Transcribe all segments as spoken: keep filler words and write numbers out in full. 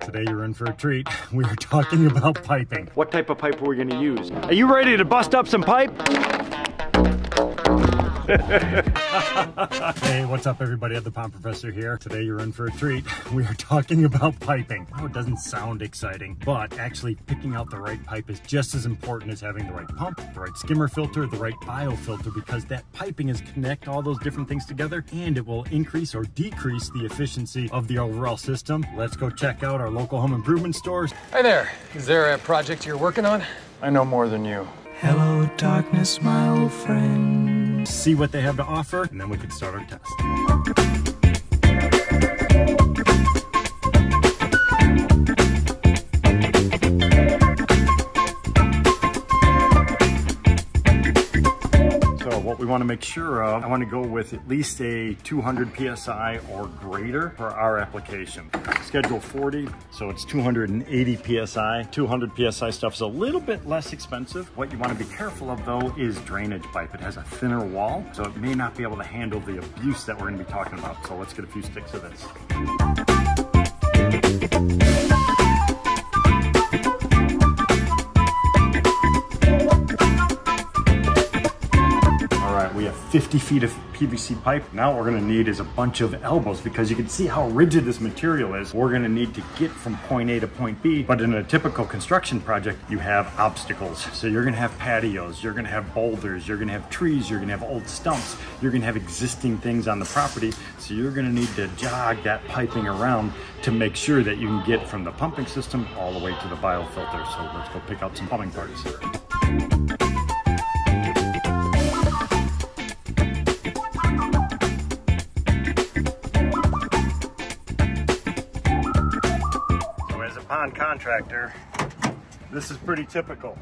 Today you're in for a treat. We are talking about piping. What type of pipe are we going to use? Are you ready to bust up some pipe? Hey, what's up everybody, at the Pond Professor here. Today you're in for a treat. We are talking about piping. Oh, it doesn't sound exciting, but actually picking out the right pipe is just as important as having the right pump, the right skimmer filter, the right biofilter, because that piping is connect all those different things together and it will increase or decrease the efficiency of the overall system. Let's go check out our local home improvement stores. Hi there, is there a project you're working on? I know more than you. Hello darkness, my old friend. See what they have to offer, and then we can start our test. So what we want to make sure of, I want to go with at least a two hundred P S I or greater for our application. Schedule forty, so it's two hundred eighty P S I. two hundred P S I stuff is a little bit less expensive. What you want to be careful of though is drainage pipe. It has a thinner wall, so it may not be able to handle the abuse that we're going to be talking about. So let's get a few sticks of this. fifty feet of P V C pipe. Now what we're gonna need is a bunch of elbows, because you can see how rigid this material is. We're gonna need to get from point A to point B, but in a typical construction project, you have obstacles. So you're gonna have patios, you're gonna have boulders, you're gonna have trees, you're gonna have old stumps, you're gonna have existing things on the property. So you're gonna need to jog that piping around to make sure that you can get from the pumping system all the way to the biofilter. So let's go pick out some plumbing parts. Pond contractor, this is pretty typical.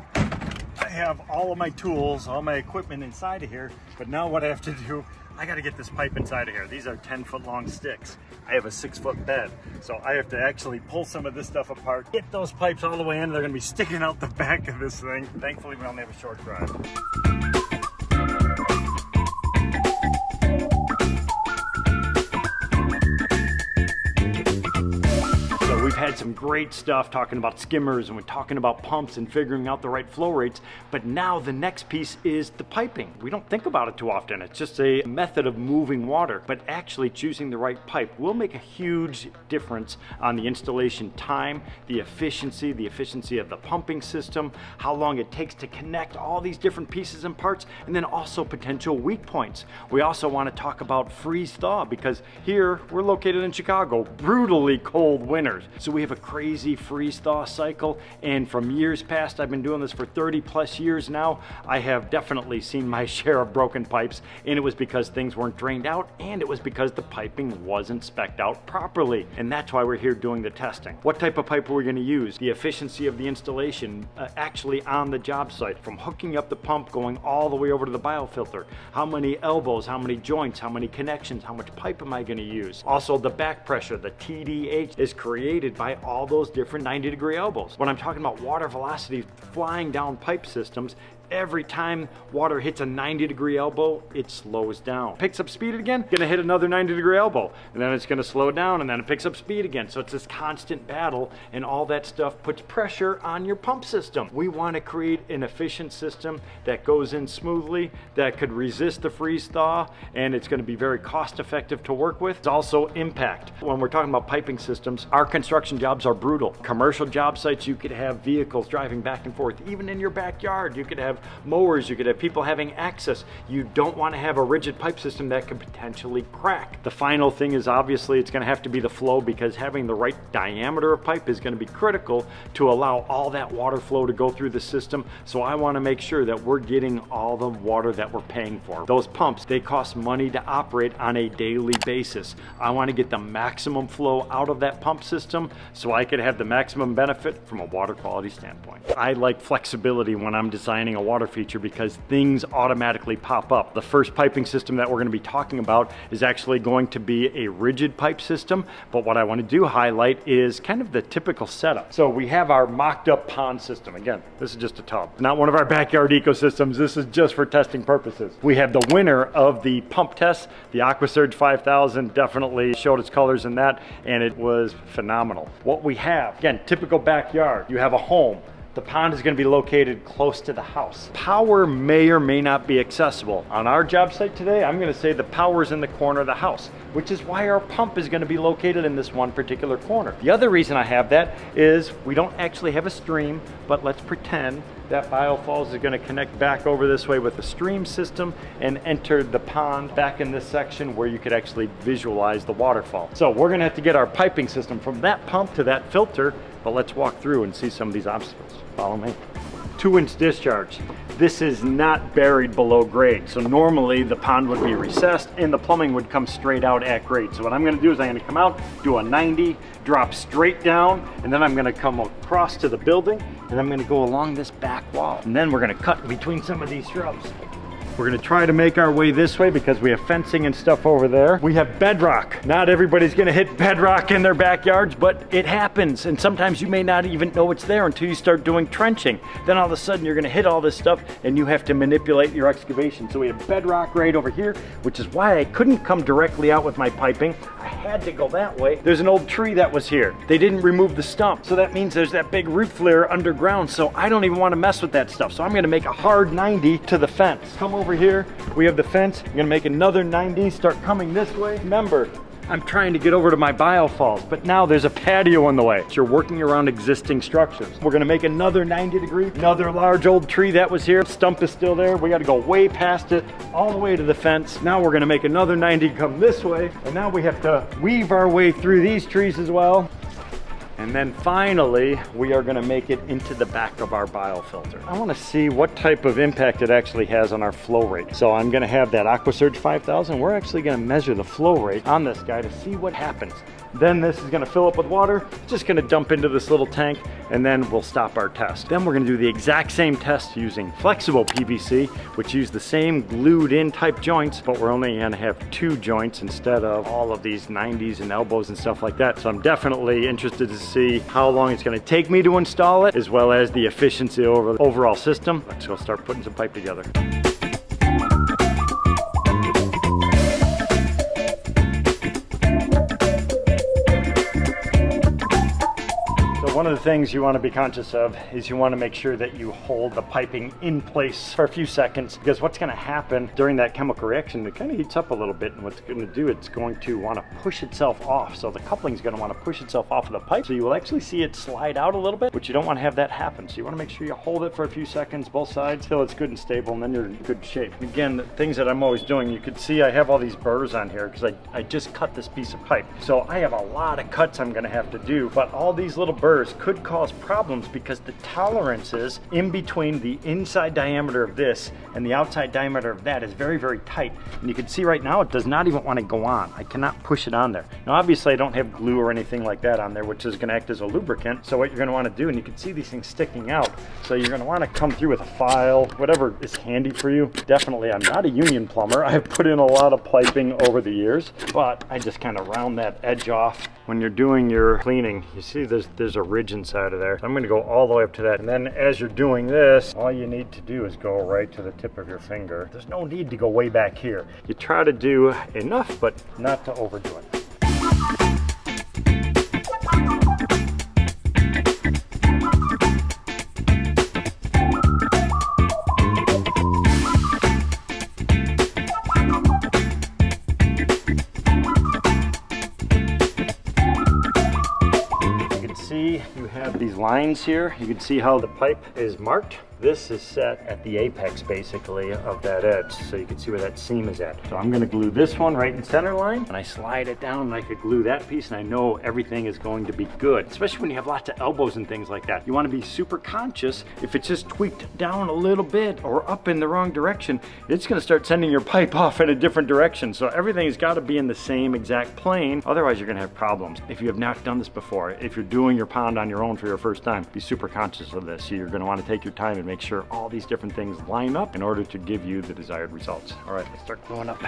I have all of my tools, all my equipment inside of here, but now what I have to do, I gotta get this pipe inside of here. These are ten foot long sticks. I have a six foot bed, so I have to actually pull some of this stuff apart, get those pipes all the way in. They're gonna be sticking out the back of this thing. Thankfully, we only have a short drive. Had some great stuff talking about skimmers, and we're talking about pumps and figuring out the right flow rates, but now the next piece is the piping. We don't think about it too often. It's just a method of moving water, but actually choosing the right pipe will make a huge difference on the installation time, the efficiency, the efficiency of the pumping system, how long it takes to connect all these different pieces and parts, and then also potential weak points. We also want to talk about freeze thaw, because here we're located in Chicago, brutally cold winters. So we have a crazy freeze thaw cycle, and from years past, I've been doing this for thirty plus years now, I have definitely seen my share of broken pipes, and it was because things weren't drained out, and it was because the piping wasn't spec'd out properly, and that's why we're here doing the testing. What type of pipe are we going to use? The efficiency of the installation uh, actually on the job site, from hooking up the pump going all the way over to the biofilter. How many elbows, how many joints, how many connections, how much pipe am I going to use? Also the back pressure, the T D H, is created by all those different ninety degree elbows. When I'm talking about water velocity flying down pipe systems, every time water hits a ninety degree elbow, it slows down. Picks up speed again, gonna hit another ninety degree elbow, and then it's gonna slow down, and then it picks up speed again. So it's this constant battle, and all that stuff puts pressure on your pump system. We wanna create an efficient system that goes in smoothly, that could resist the freeze thaw, and it's gonna be very cost effective to work with. It's also impact. When we're talking about piping systems, our construction jobs are brutal. Commercial job sites, you could have vehicles driving back and forth. Even in your backyard, you could have mowers, you could have people having access. You don't want to have a rigid pipe system that could potentially crack. The final thing is obviously it's going to have to be the flow, because having the right diameter of pipe is going to be critical to allow all that water flow to go through the system. So I want to make sure that we're getting all the water that we're paying for. Those pumps, they cost money to operate on a daily basis. I want to get the maximum flow out of that pump system so I could have the maximum benefit from a water quality standpoint. I like flexibility when I'm designing a water feature because things automatically pop up. The first piping system that we're going to be talking about is actually going to be a rigid pipe system, but what I want to do highlight is kind of the typical setup. So we have our mocked up pond system. Again, this is just a tub, not one of our backyard ecosystems. This is just for testing purposes. We have the winner of the pump test, the AquaSurge five thousand, definitely showed its colors in that, and it was phenomenal. What we have, again, typical backyard, you have a home. The pond is gonna be located close to the house. Power may or may not be accessible. On our job site today, I'm gonna say the power's in the corner of the house, which is why our pump is gonna be located in this one particular corner. The other reason I have that is we don't actually have a stream, but let's pretend that Bio Falls is gonna connect back over this way with the stream system and enter the pond back in this section where you could actually visualize the waterfall. So we're gonna have to get our piping system from that pump to that filter, but let's walk through and see some of these obstacles. Follow me. Two inch discharge. This is not buried below grade. So normally the pond would be recessed and the plumbing would come straight out at grade. So what I'm gonna do is I'm gonna come out, do a ninety, drop straight down, and then I'm gonna come across to the building and I'm gonna go along this back wall. And then we're gonna cut between some of these shrubs. We're gonna try to make our way this way because we have fencing and stuff over there. We have bedrock. Not everybody's gonna hit bedrock in their backyards, but it happens. And sometimes you may not even know it's there until you start doing trenching. Then all of a sudden you're gonna hit all this stuff and you have to manipulate your excavation. So we have bedrock right over here, which is why I couldn't come directly out with my piping. I had to go that way. There's an old tree that was here. They didn't remove the stump. So that means there's that big root flare underground. So I don't even wanna mess with that stuff. So I'm gonna make a hard ninety to the fence. Come over. Over here, we have the fence. I'm gonna make another ninety, start coming this way. Remember, I'm trying to get over to my Bio Falls, but now there's a patio in the way. So you're working around existing structures. We're gonna make another ninety degree, another large old tree that was here. Stump is still there. We gotta go way past it, all the way to the fence. Now we're gonna make another ninety, come this way. And now we have to weave our way through these trees as well. And then finally, we are gonna make it into the back of our biofilter. I wanna see what type of impact it actually has on our flow rate. So I'm gonna have that AquaSurge five thousand. We're actually gonna measure the flow rate on this guy to see what happens. Then this is gonna fill up with water, just gonna dump into this little tank, and then we'll stop our test. Then we're gonna do the exact same test using flexible P V C, which use the same glued in type joints, but we're only gonna have two joints instead of all of these nineties and elbows and stuff like that. So I'm definitely interested to see how long it's gonna take me to install it, as well as the efficiency over the overall system. Let's go start putting some pipe together. One of the things you want to be conscious of is you want to make sure that you hold the piping in place for a few seconds, because what's going to happen during that chemical reaction, it kind of heats up a little bit, and what's going to do, it's going to want to push itself off. So the coupling is going to want to push itself off of the pipe, so you will actually see it slide out a little bit, but you don't want to have that happen. So you want to make sure you hold it for a few seconds, both sides, till it's good and stable, and then you're in good shape. Again, the things that I'm always doing, you could see I have all these burrs on here because I, I just cut this piece of pipe. So I have a lot of cuts I'm going to have to do, but all these little burrs could cause problems because the tolerances in between the inside diameter of this and the outside diameter of that is very, very tight. And you can see right now, it does not even want to go on. I cannot push it on there. Now, obviously I don't have glue or anything like that on there, which is going to act as a lubricant. So what you're going to want to do, and you can see these things sticking out. So you're going to want to come through with a file, whatever is handy for you. Definitely, I'm not a union plumber. I've put in a lot of piping over the years, but I just kind of round that edge off. When you're doing your cleaning, you see there's, there's a ridge inside of there. I'm gonna go all the way up to that. And then as you're doing this, all you need to do is go right to the tip of your finger. There's no need to go way back here. You try to do enough, but not to overdo it. These lines here, you can see how the pipe is marked. This is set at the apex basically of that edge, so you can see where that seam is at. So I'm going to glue this one right in center line, and I slide it down and I could glue that piece, and I know everything is going to be good, especially when you have lots of elbows and things like that. You want to be super conscious. If it's just tweaked down a little bit or up in the wrong direction, it's going to start sending your pipe off in a different direction. So everything's got to be in the same exact plane, otherwise you're going to have problems. If you have not done this before, if you're doing your pond on your own for your first time, be super conscious of this. So you're going to want to take your time and make sure all these different things line up in order to give you the desired results. All right, let's start going up.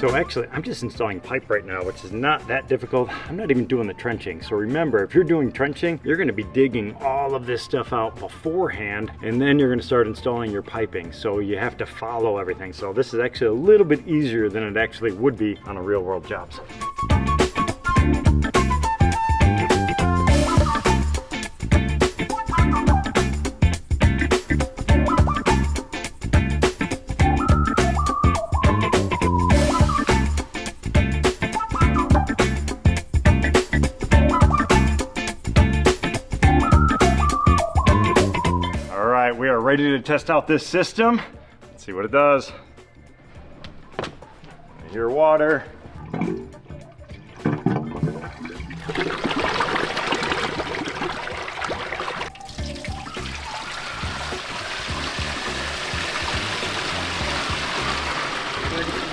So actually, I'm just installing pipe right now, which is not that difficult. I'm not even doing the trenching. So remember, if you're doing trenching, you're gonna be digging all of this stuff out beforehand, and then you're gonna start installing your piping. So you have to follow everything. So this is actually a little bit easier than it actually would be on a real world job site. We are ready to test out this system. Let's see what it does. I hear water. Pretty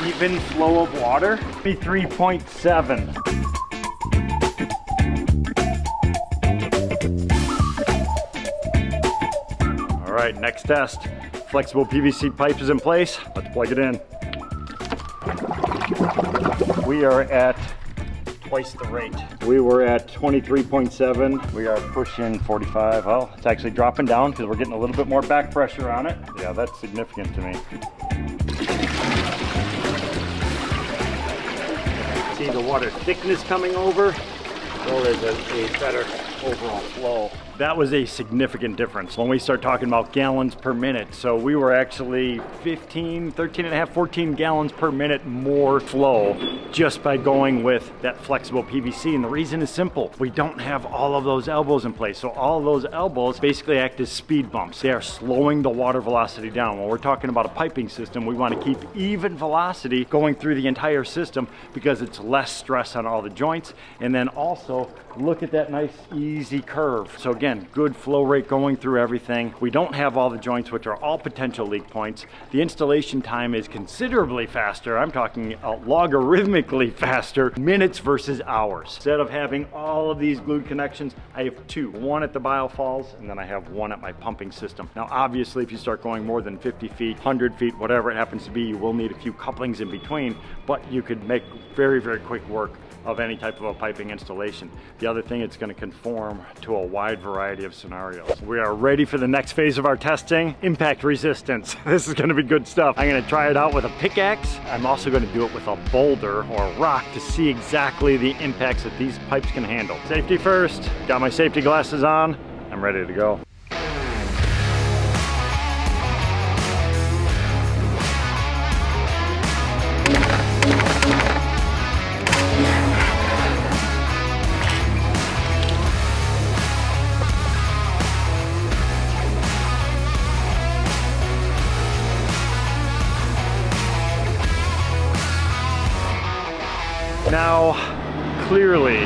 even flow of water. three point seven. All right, next test. Flexible P V C pipe is in place. Let's plug it in. We are at twice the rate. We were at twenty-three point seven. We are pushing forty-five. Oh, it's actually dropping down because we're getting a little bit more back pressure on it. Yeah, that's significant to me. See the water thickness coming over. So there's a, a better overall flow. That was a significant difference when we start talking about gallons per minute. So we were actually fifteen, thirteen and a half, fourteen gallons per minute more flow just by going with that flexible P V C. And the reason is simple. We don't have all of those elbows in place. So all of those elbows basically act as speed bumps. They are slowing the water velocity down. When we're talking about a piping system, we want to keep even velocity going through the entire system because it's less stress on all the joints. And then also look at that nice easy curve. So again, good flow rate going through everything. We don't have all the joints, which are all potential leak points. The installation time is considerably faster. I'm talking logarithmically faster, minutes versus hours. Instead of having all of these glued connections, I have two. One at the Bio Falls, and then I have one at my pumping system. Now, obviously, if you start going more than fifty feet, one hundred feet, whatever it happens to be, you will need a few couplings in between, but you could make very, very quick work of any type of a piping installation. The other thing, it's gonna conform to a wide variety variety of scenarios. We are ready for the next phase of our testing, impact resistance. This is gonna be good stuff. I'm gonna try it out with a pickaxe. I'm also gonna do it with a boulder or a rock to see exactly the impacts that these pipes can handle. Safety first, got my safety glasses on. I'm ready to go. Now, clearly,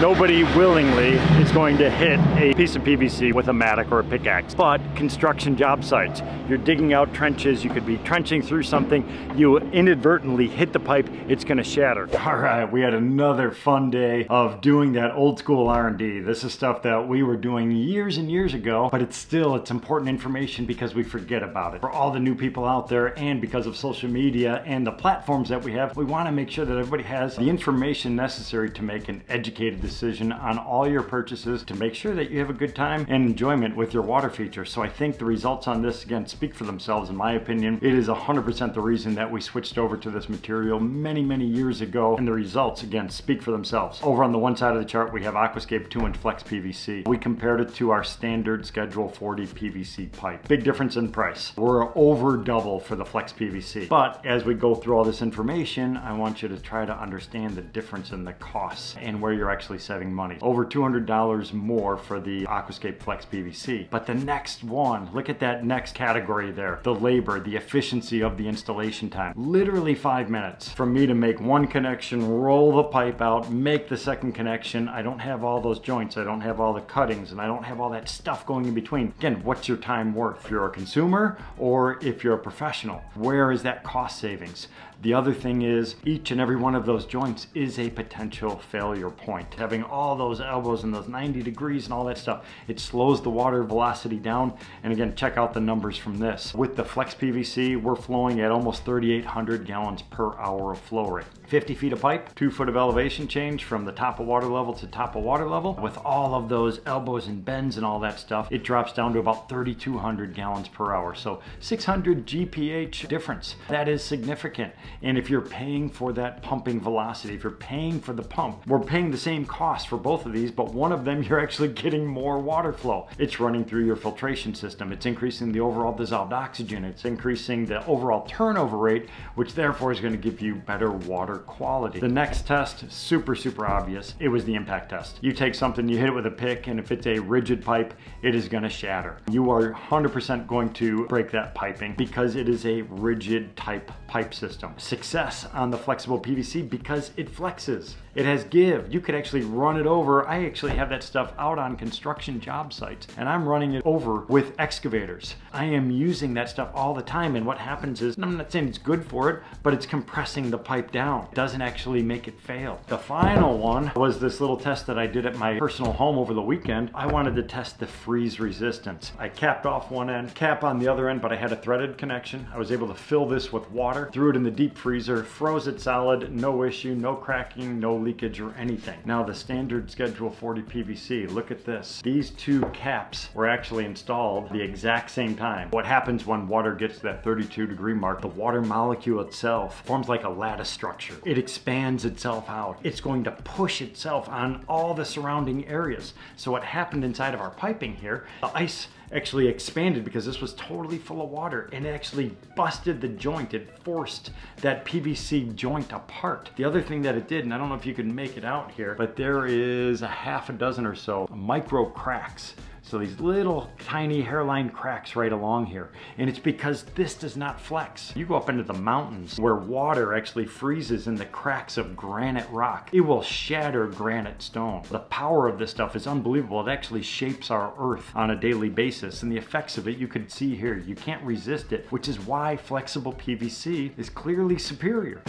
nobody willingly is going to hit a piece of P V C with a mattock or a pickaxe, but construction job sites, you're digging out trenches, you could be trenching through something, you inadvertently hit the pipe, it's gonna shatter. All right, we had another fun day of doing that old school R and D. This is stuff that we were doing years and years ago, but it's still, it's important information because we forget about it. For all the new people out there and because of social media and the platforms that we have, we wanna make sure that everybody has the information necessary to make an educated decision on all your purchases to make sure that you have a good time and enjoyment with your water feature. So I think the results on this, again, speak for themselves. In my opinion, it is one hundred percent the reason that we switched over to this material many, many years ago, and the results, again, speak for themselves. Over on the one side of the chart, we have AquaScape two inch Flex P V C. We compared it to our standard Schedule forty P V C pipe. Big difference in price. We're over double for the Flex P V C. But as we go through all this information, I want you to try to understand the difference in the costs and where you're actually actually saving money. Over two hundred dollars more for the Aquascape Flex P V C. But the next one, look at that next category there. The labor, the efficiency of the installation time. Literally five minutes from me to make one connection, roll the pipe out, make the second connection. I don't have all those joints. I don't have all the cuttings, and I don't have all that stuff going in between. Again, what's your time worth? If you're a consumer or if you're a professional, where is that cost savings? The other thing is each and every one of those joints is a potential failure point. Having all those elbows and those ninety degrees and all that stuff, it slows the water velocity down. And again, check out the numbers from this. With the Flex P V C, we're flowing at almost thirty-eight hundred gallons per hour of flow rate. fifty feet of pipe, two foot of elevation change from the top of water level to top of water level. With all of those elbows and bends and all that stuff, it drops down to about thirty-two hundred gallons per hour. So six hundred G P H difference. That is significant. And if you're paying for that pumping velocity, if you're paying for the pump, we're paying the same cost for both of these, but one of them you're actually getting more water flow. It's running through your filtration system. It's increasing the overall dissolved oxygen. It's increasing the overall turnover rate, which therefore is going to give you better water quality. The next test, super, super obvious. It was the impact test. You take something, you hit it with a pick, and if it's a rigid pipe, it is going to shatter. You are one hundred percent going to break that piping because it is a rigid type pipe system. Success on the flexible P V C because it flexes. It has give. You could actually run it over. I actually have that stuff out on construction job sites, and I'm running it over with excavators. I am using that stuff all the time, and what happens is, and I'm not saying it's good for it, but it's compressing the pipe down. It doesn't actually make it fail. The final one was this little test that I did at my personal home over the weekend. I wanted to test the freeze resistance. I capped off one end, cap on the other end, but I had a threaded connection. I was able to fill this with water, threw it in the deep freezer, froze it solid, no issue, no cracking, no leakage or anything. Now the standard Schedule forty P V C, look at this. These two caps were actually installed the exact same time. What happens when water gets to that thirty-two degree mark, the water molecule itself forms like a lattice structure. It expands itself out. It's going to push itself on all the surrounding areas. So what happened inside of our piping here, the ice actually expanded because this was totally full of water, and it actually busted the joint. It forced that P V C joint apart. The other thing that it did, and I don't know if you can make it out here, but there is a half a dozen or so micro cracks. So these little tiny hairline cracks right along here. And it's because this does not flex. You go up into the mountains where water actually freezes in the cracks of granite rock. It will shatter granite stone. The power of this stuff is unbelievable. It actually shapes our earth on a daily basis, and the effects of it you can see here. You can't resist it, which is why flexible P V C is clearly superior.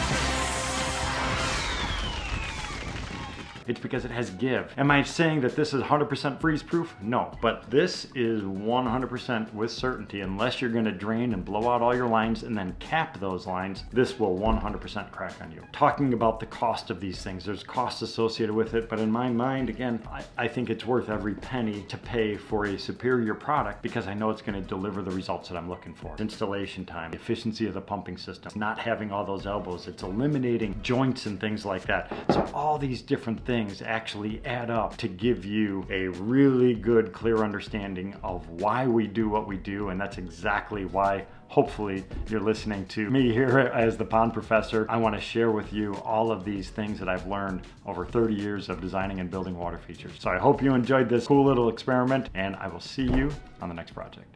It's because it has give. Am I saying that this is one hundred percent freeze proof? No, but this is one hundred percent with certainty. Unless you're gonna drain and blow out all your lines and then cap those lines, this will one hundred percent crack on you. Talking about the cost of these things, there's costs associated with it, but in my mind, again, I, I think it's worth every penny to pay for a superior product because I know it's gonna deliver the results that I'm looking for. Installation time, efficiency of the pumping system, it's not having all those elbows, it's eliminating joints and things like that. So all these different things things actually add up to give you a really good, clear understanding of why we do what we do, and that's exactly why hopefully you're listening to me here as the Pond Professor. I want to share with you all of these things that I've learned over thirty years of designing and building water features. So I hope you enjoyed this cool little experiment, and I will see you on the next project.